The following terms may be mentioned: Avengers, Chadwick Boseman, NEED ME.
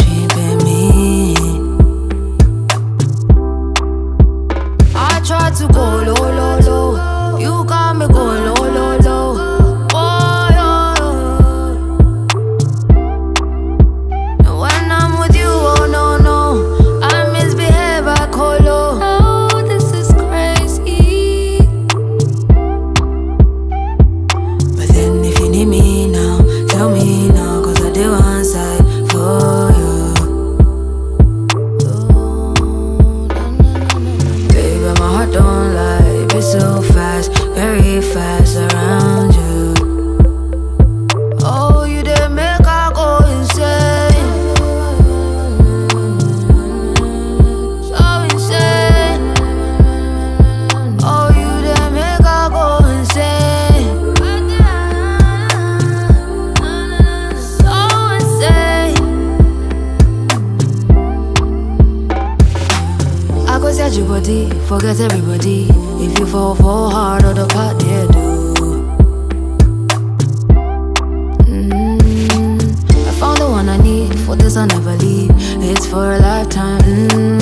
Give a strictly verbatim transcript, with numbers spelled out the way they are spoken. treat me? I try to go low, low, low. You got me going low, low, low. Oh, yeah, yeah. And when I'm with you, oh no, no, I misbehave, I call low. Oh, this is crazy. But then if you need me now, tell me now, cause I do one side for you. Baby, my heart don't lie, beats so fast, very fast around you. Oh, you did make I go insane, so insane. Oh, you did make I go insane, so insane. I go set your body, forget everybody. If you fall, fall hard on the part, yeah, do. Mm, I found the one I need, for this I never leave. It's for a lifetime. Mm.